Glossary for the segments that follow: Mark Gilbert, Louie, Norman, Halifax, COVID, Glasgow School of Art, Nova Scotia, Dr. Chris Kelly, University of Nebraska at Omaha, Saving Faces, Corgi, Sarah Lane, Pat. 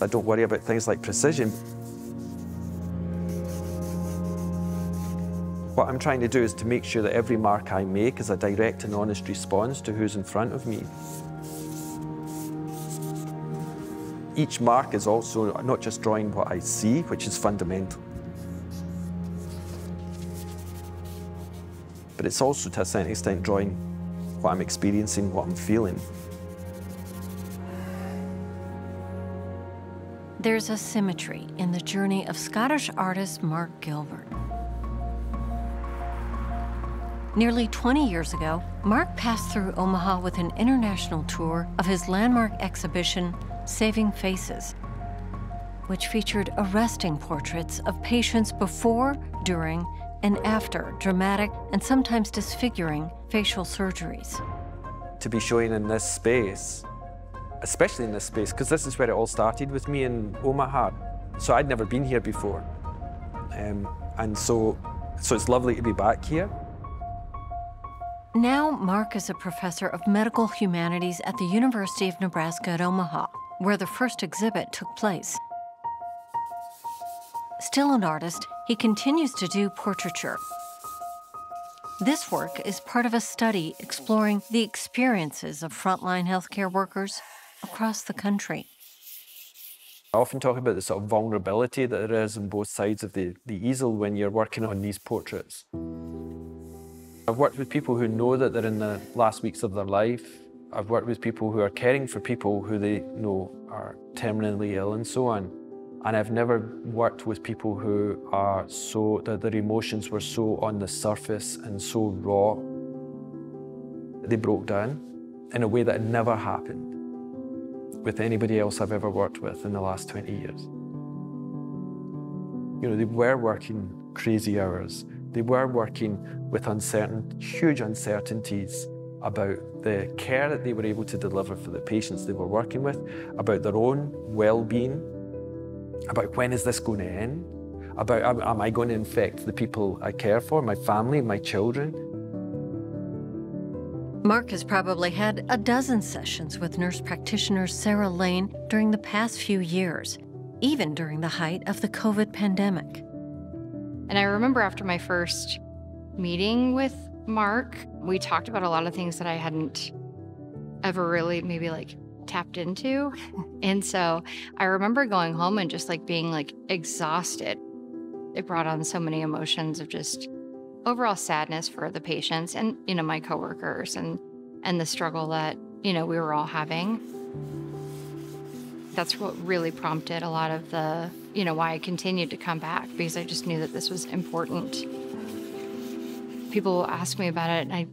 I don't worry about things like precision. What I'm trying to do is to make sure that every mark I make is a direct and honest response to who's in front of me. Each mark is also not just drawing what I see, which is fundamental, but it's also, to a certain extent, drawing what I'm experiencing, what I'm feeling. There's a symmetry in the journey of Scottish artist Mark Gilbert. Nearly 20 years ago, Mark passed through Omaha with an international tour of his landmark exhibition, Saving Faces, which featured arresting portraits of patients before, during, and after dramatic and sometimes disfiguring facial surgeries. To be showing in this space, especially in this space, because this is where it all started with me in Omaha. So I'd never been here before. And so it's lovely to be back here. Now Mark is a professor of medical humanities at the University of Nebraska at Omaha, where the first exhibit took place. Still an artist, he continues to do portraiture. This work is part of a study exploring the experiences of frontline healthcare workers across the country. I often talk about the sort of vulnerability that there is on both sides of the easel when you're working on these portraits. I've worked with people who know that they're in the last weeks of their life. I've worked with people who are caring for people who they know are terminally ill and so on. And I've never worked with people who are so, that their emotions were so on the surface and so raw. They broke down in a way that had never happened with anybody else I've ever worked with in the last 20 years. You know, they were working crazy hours. They were working with huge uncertainties about the care that they were able to deliver for the patients they were working with, about their own well-being, about when is this going to end, about am I going to infect the people I care for, my family, my children. Mark has probably had a dozen sessions with nurse practitioner Sarah Lane during the past few years, even during the height of the COVID pandemic. And I remember after my first meeting with Mark, we talked about a lot of things that I hadn't ever really maybe like tapped into. And so I remember going home and just like being like exhausted. It brought on so many emotions of just overall sadness for the patients and, you know, my coworkers and the struggle that, you know, we were all having. That's what really prompted a lot of the, you know, why I continued to come back, because I just knew that this was important. People will ask me about it and I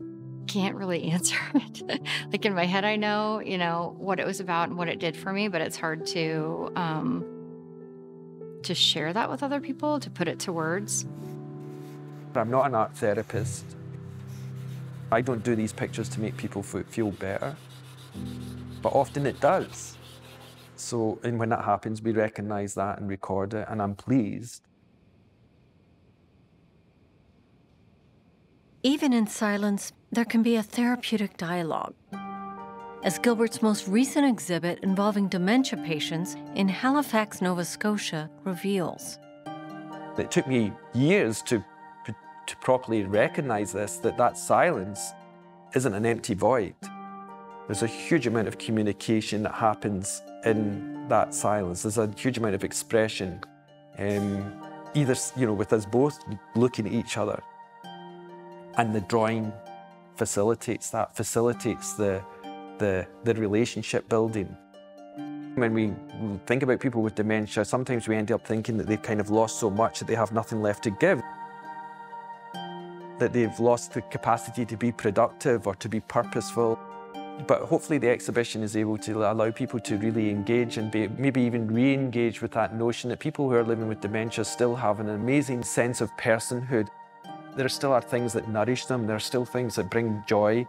can't really answer it. Like in my head, I know, you know, what it was about and what it did for me, but it's hard to share that with other people, to put it to words. I'm not an art therapist. I don't do these pictures to make people feel better, but often it does. So, and when that happens, we recognize that and record it, and I'm pleased. Even in silence, there can be a therapeutic dialogue, as Gilbert's most recent exhibit involving dementia patients in Halifax, Nova Scotia, reveals. It took me years to properly recognize this, that silence isn't an empty void. There's a huge amount of communication that happens in that silence. There's a huge amount of expression, either, you know, with us both looking at each other. And the drawing facilitates that, facilitates the relationship building. When we think about people with dementia, sometimes we end up thinking that they've kind of lost so much that they have nothing left to give, that they've lost the capacity to be productive or to be purposeful. But hopefully the exhibition is able to allow people to really engage and maybe even re-engage with that notion that people who are living with dementia still have an amazing sense of personhood. There still are things that nourish them. There are still things that bring joy.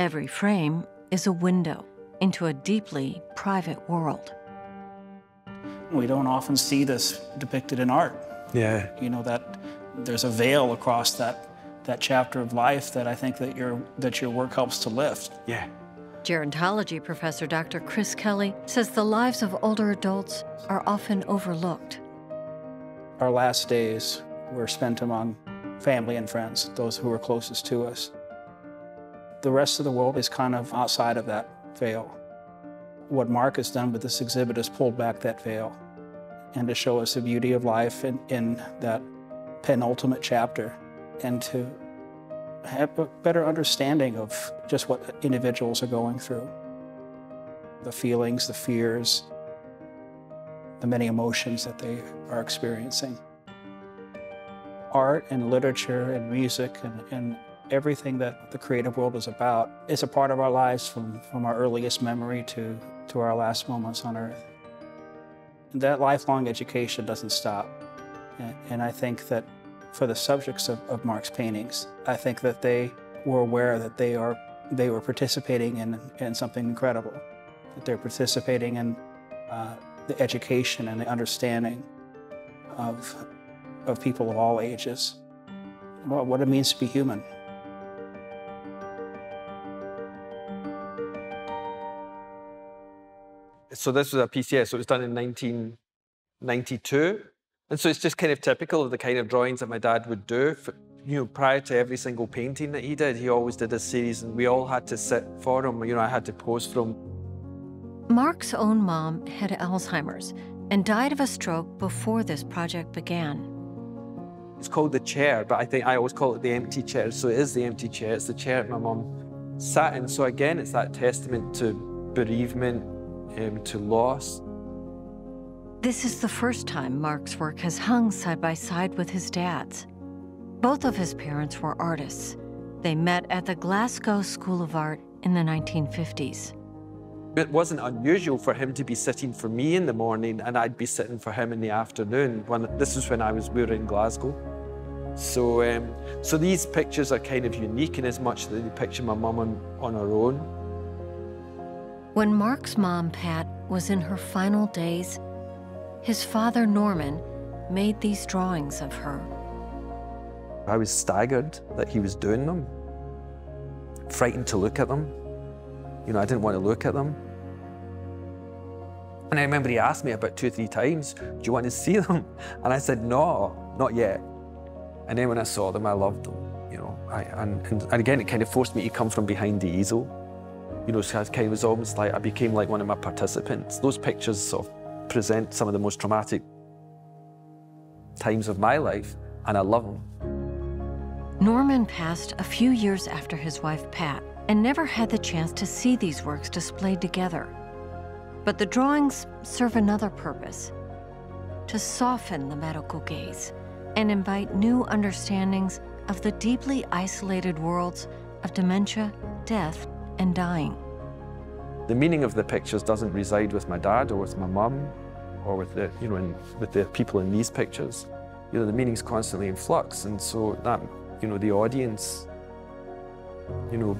Every frame is a window into a deeply private world. We don't often see this depicted in art. Yeah. You know, that there's a veil across that chapter of life that I think that your work helps to lift. Yeah. Gerontology professor Dr. Chris Kelly says the lives of older adults are often overlooked. Our last days were spent among family and friends, those who were closest to us. The rest of the world is kind of outside of that veil. What Mark has done with this exhibit is pulled back that veil and to show us the beauty of life in that penultimate chapter, and to have a better understanding of just what individuals are going through. The feelings, the fears, the many emotions that they are experiencing. Art and literature and music and everything that the creative world is about is a part of our lives from our earliest memory to our last moments on Earth. That lifelong education doesn't stop. And I think that for the subjects of Mark's paintings, I think that they were aware that they were participating in something incredible, that they're participating in the education and the understanding of people of all ages, what it means to be human. So this was a piece, yeah, so it was done in 1992. And so it's just kind of typical of the kind of drawings that my dad would do. Prior to every single painting that he did, he always did a series, and we all had to sit for him. I had to pose for him. Mark's own mom had Alzheimer's and died of a stroke before this project began. It's called the chair, but I think I always call it the empty chair. So it is the empty chair. It's the chair that my mom sat in. So again, it's that testament to bereavement, to loss. This is the first time Mark's work has hung side by side with his dad's. Both of his parents were artists. They met at the Glasgow School of Art in the 1950s. It wasn't unusual for him to be sitting for me in the morning and I'd be sitting for him in the afternoon. We were in Glasgow. So these pictures are kind of unique in as much that they picture my mum on her own. When Mark's mom, Pat, was in her final days, his father, Norman, made these drawings of her. I was staggered that he was doing them, frightened to look at them. I didn't want to look at them. And I remember he asked me about 2 or 3 times, do you want to see them? And I said, no, not yet. And then when I saw them, I loved them, And again, it kind of forced me to come from behind the easel. So I kind of was almost like, I became like one of my participants. Those pictures sort of present some of the most traumatic times of my life, and I love them. Norman passed a few years after his wife, Pat, and never had the chance to see these works displayed together. But the drawings serve another purpose, to soften the medical gaze and invite new understandings of the deeply isolated worlds of dementia, death, and dying. The meaning of the pictures doesn't reside with my dad or with my mum or with the, with the people in these pictures. The meaning's constantly in flux, and so that, the audience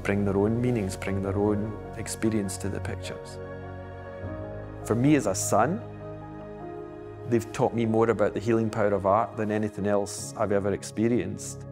bring their own meanings, bring their own experience to the pictures. For me as a son, they've taught me more about the healing power of art than anything else I've ever experienced.